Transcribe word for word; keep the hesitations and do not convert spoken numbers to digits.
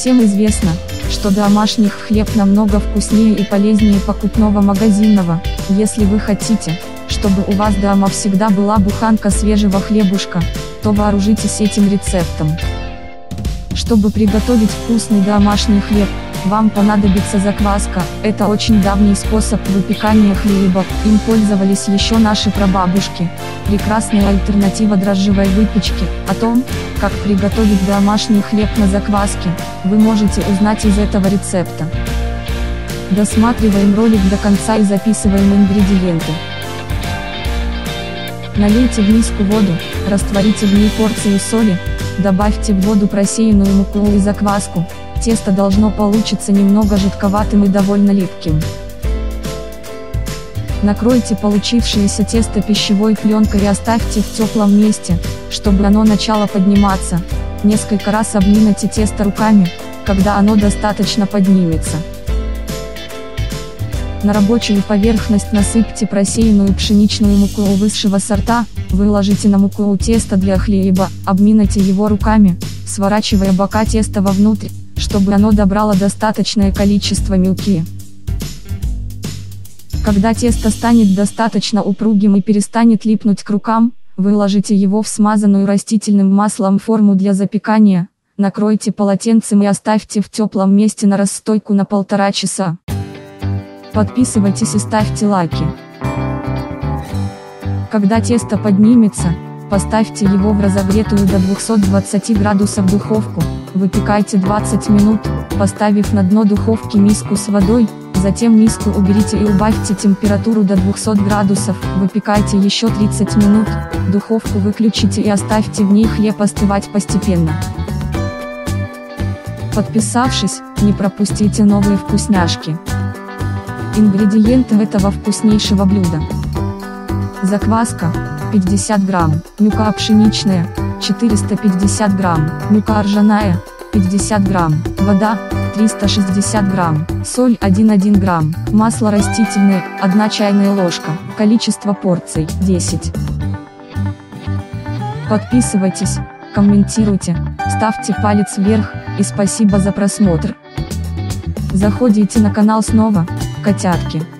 Всем известно, что домашних хлеб намного вкуснее и полезнее покупного магазинного. Если вы хотите, чтобы у вас дома всегда была буханка свежего хлебушка, то вооружитесь этим рецептом. Чтобы приготовить вкусный домашний хлеб, вам понадобится закваска. Это очень давний способ выпекания хлеба, им пользовались еще наши прабабушки. Прекрасная альтернатива дрожжевой выпечке. О том, как приготовить домашний хлеб на закваске, вы можете узнать из этого рецепта. Досматриваем ролик до конца и записываем ингредиенты. Налейте в миску воду, растворите в ней порцию соли, добавьте в воду просеянную муку и закваску. Тесто должно получиться немного жидковатым и довольно липким. Накройте получившееся тесто пищевой пленкой и оставьте в теплом месте, чтобы оно начало подниматься. Несколько раз обнимите тесто руками, когда оно достаточно поднимется. На рабочую поверхность насыпьте просеянную пшеничную муку высшего сорта, выложите на муку тесто для хлеба, обмините его руками, сворачивая бока теста вовнутрь, чтобы оно добрало достаточное количество муки. Когда тесто станет достаточно упругим и перестанет липнуть к рукам, выложите его в смазанную растительным маслом форму для запекания, накройте полотенцем и оставьте в теплом месте на расстойку на полтора часа. Подписывайтесь и ставьте лайки. Когда тесто поднимется, поставьте его в разогретую до двухсот двадцати градусов духовку, выпекайте двадцать минут, поставив на дно духовки миску с водой, затем миску уберите и убавьте температуру до двухсот градусов, выпекайте еще тридцать минут, духовку выключите и оставьте в ней хлеб остывать постепенно. Подписавшись, не пропустите новые вкусняшки. Ингредиенты этого вкуснейшего блюда. Закваска пятьдесят грамм, мука пшеничная четыреста пятьдесят грамм, мука ржаная пятьдесят грамм, вода триста шестьдесят грамм, соль один целых одна десятая грамм, масло растительное одна чайная ложка, количество порций десять. Подписывайтесь, комментируйте, ставьте палец вверх, и спасибо за просмотр. Заходите на канал снова, котятки.